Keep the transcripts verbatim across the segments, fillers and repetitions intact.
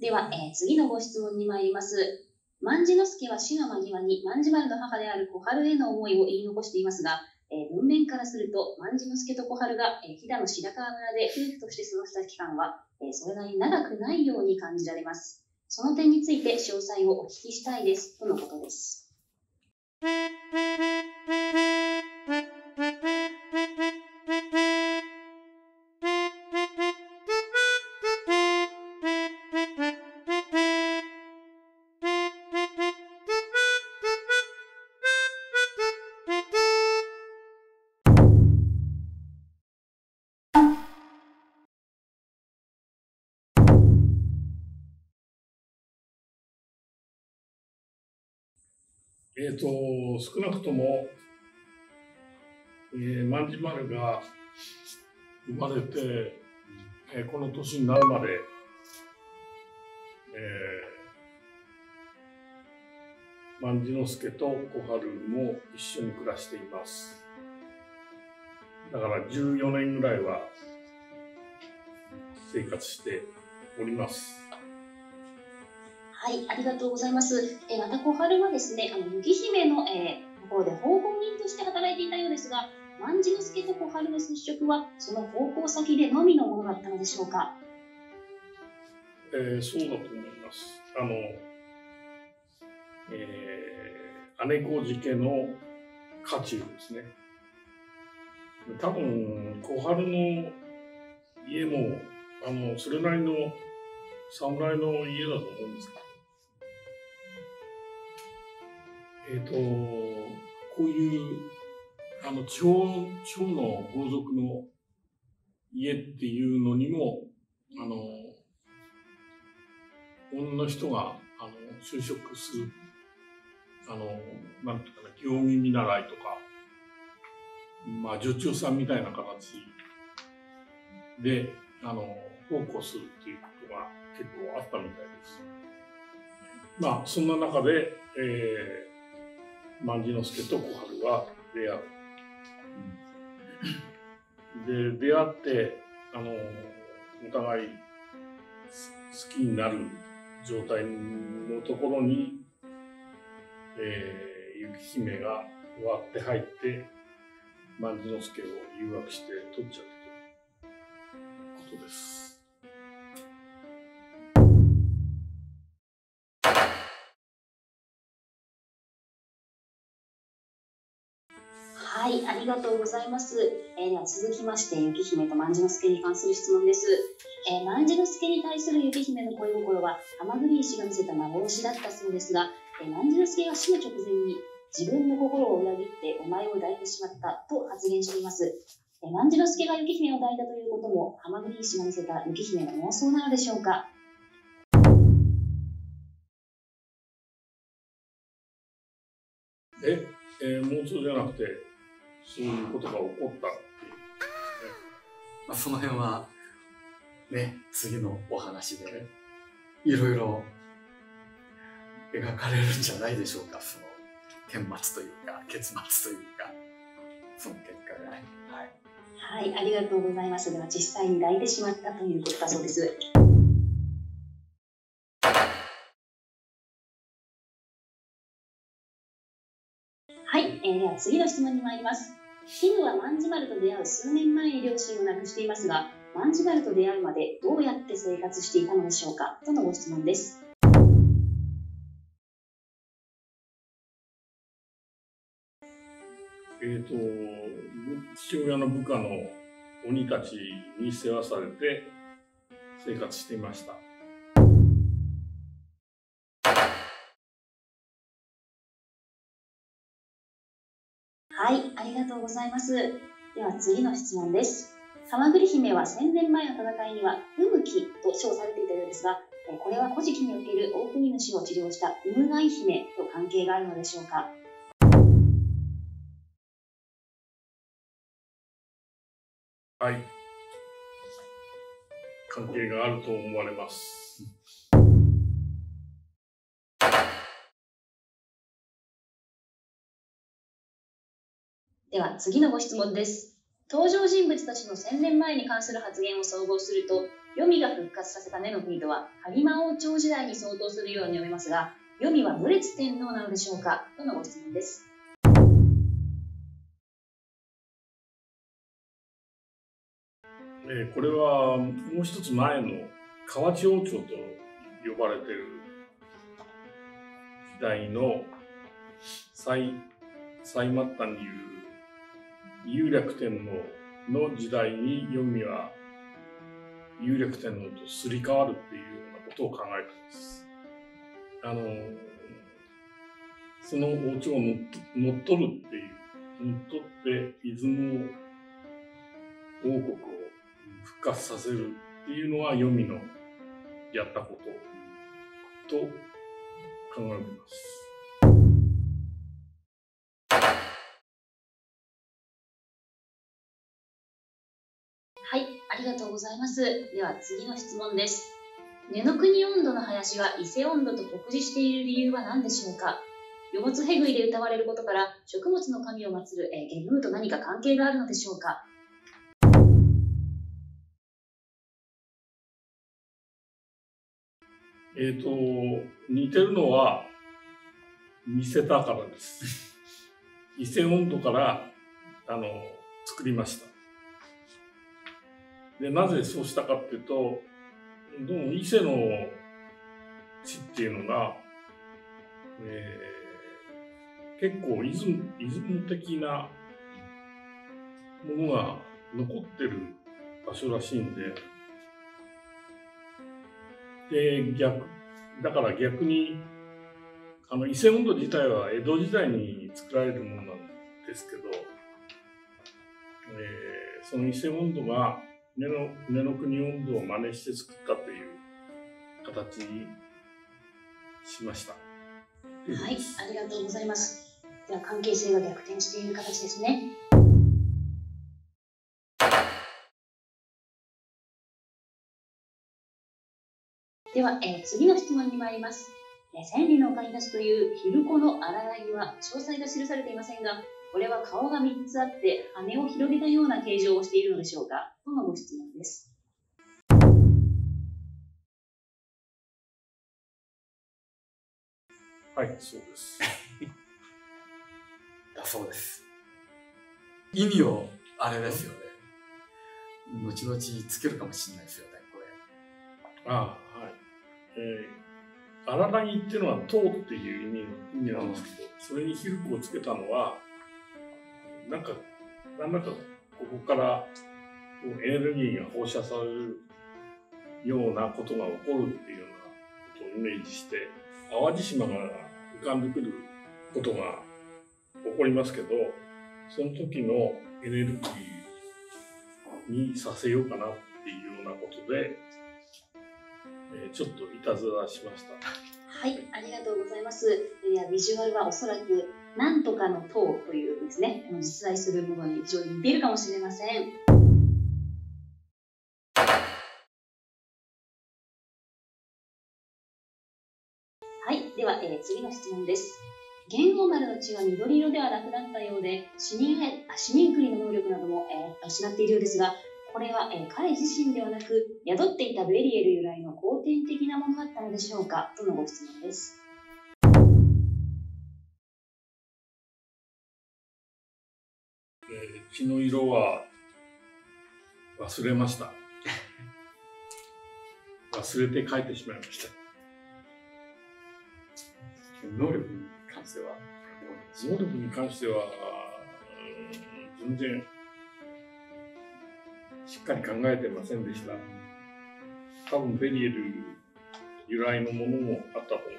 では、えー、次のご質問に参ります。万事之助は死の間際に万事丸の母である小春への思いを言い残していますが、えー、文面からすると万事之助と小春が、えー、飛騨の白川村で夫婦として過ごした期間は、えー、それなりに長くないように感じられます。その点について詳細をお聞きしたいですとのことです。えーと少なくとも、えー、万事丸が生まれて、えー、この年になるまで、えー、万事之助と小春も一緒に暮らしています。だからじゅうよねんぐらいは生活しております。はい、ありがとうございます。えまた小春はですね、あの麦姫の、えー、ところで奉公人として働いていたようですが、万事之助と小春の接触はその奉公先でのみのものだったのでしょうか。えー、そうだと思います。あの、えー、姉小路家の家中ですね。多分小春の家もあのそれなりの侍の家だと思うんですけど。えっと、こういう、あの、地方、地方の豪族の家っていうのにも、あの、女の人が、あの、就職する、あの、なんていうかな、行儀見習いとか、まあ、女中さんみたいな形で、あの、奉公するっていうことが結構あったみたいです。まあ、そんな中で、えー万事之助と小春は出会う。で、出会って、あの、お互い好きになる状態のところに、えー、雪姫が割って入って、万事之助を誘惑して取っちゃうということです。はい、ありがとうございます。えー、では続きまして、雪姫と万事之助に関する質問です。えー、万事之助に対する雪姫の恋心は、甘栗石が見せた幻しだったそうですが、えー、万事之助が死の直前に、自分の心を裏切ってお前を抱いてしまったと発言しています。えー、万事之助が雪姫を抱いたということも、甘栗石が見せた雪姫の妄想なのでしょうか。え、えー、妄想じゃなくて、そういうことが起こったっていう、ね。まあその辺は、ね、次のお話で、いろいろ描かれるんじゃないでしょうか。その、顛末というか、結末というか、その結果がね。はい。はい、ありがとうございます。では、実際に抱いてしまったということだそうです。はい、えー、では次の質問に参ります。絹は万事丸と出会う数年前に両親を亡くしていますが、万事丸と出会うまでどうやって生活していたのでしょうかとのご質問です。えーと、父親の部下の鬼たちに世話されて生活していました。はい、ありがとうございます。では次の質問です。蛤姫はせんねんまえの戦いには、産鬼と称されていたようですが、これは古事記における大国主を治療した産飼姫と関係があるのでしょうか。はい。関係があると思われます。では次のご質問です。登場人物たちのせんねんまえに関する発言を総合すると、黄泉が復活させた根の国とは播磨王朝時代に相当するように読めますが、黄泉はどれつ天皇なのでしょうかとのご質問です。これはもう一つ前の河内王朝と呼ばれている時代の最最末端にいる雄略天皇の時代に黄泉は雄略天皇とすり替わるっていうようなことを考えています。あのその王朝を乗 っ, 乗っ取るっていう乗っ取って出雲王国を復活させるっていうのは黄泉のやったことと考えます。はい、ありがとうございます。では次の質問です。根の国音頭の林が伊勢音頭と酷似している理由は何でしょうか。よもつへぐいで歌われることから、食物の神を祀るゲムーと何か関係があるのでしょうか。えーと似てるのは似せたからです。伊勢音頭からあの作りました。でなぜそうしたかっていうと、どうも伊勢の地っていうのが、えー、結構出雲、出雲的なものが残ってる場所らしいんで、で逆だから逆にあの伊勢音頭自体は江戸時代に作られるものなんですけど、えー、その伊勢音頭が根の、根の国音頭を真似して作ったという形にしました。はい、ありがとうございます。では関係性が逆転している形ですね。では、えー、次の質問に参ります。千里の丘に立つという昼子の荒柳は詳細が記されていませんが、これは顔がみっつあって羽を広げたような形状をしているのでしょうかとのご質問です。はい、そうです。だそうです。意味をあれですよね、後々つけるかもしれないですよね、これ。ああ、はい。えー、荒波っていうのは「塔」っていう意味なんですけど、それにひるくをつけたのはなんか、なんだかここからエネルギーが放射されるようなことが起こるっていうようなことをイメージして、淡路島が浮かんでくることが起こりますけど、その時のエネルギーにさせようかなっていうようなことで、えー、ちょっといたずらしました。はい、ありがとうございます。いや、ビジュアルはおそらくなんとかの塔というですね、実在するものに非常に似ているかもしれません。はい、では、えー、次の質問です。元号丸の血は緑色ではなくなったようで、死人繰りの能力なども、えー、失っているようですが、これは、えー、彼自身ではなく宿っていたベリエル由来の後天的なものだったのでしょうかとのご質問です。血の色は忘れました。忘れて書いてしまいました。能力に関しては能力に関しては全然しっかり考えてませんでした。多分ベリエル由来のものもあったと思います。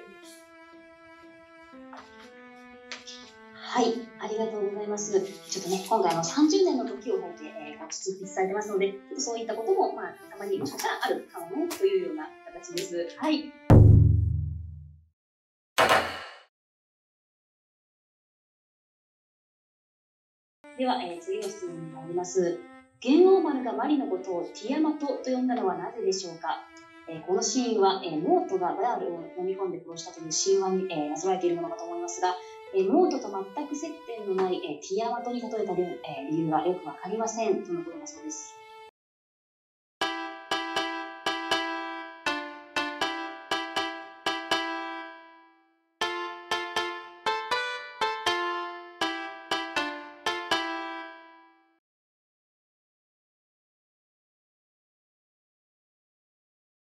はい、ありがとうございます。ちょっとね、今回のさんじゅうねんの時を経て、えー、が執筆されてますので、そういったことも、まあ、たまにもしかしたらあるかもというような形です。はい。では、えー、次の質問になります。元王丸がマリのことをティアマトと呼んだのはなぜでしょうか。えー、このシーンは、えー、モートがバヤルを飲み込んで殺したという神話に、えー、なぞられているものかと思いますが、モートと全く接点のないティアマトに例えた理由がよくわかりませんとのことだそうです。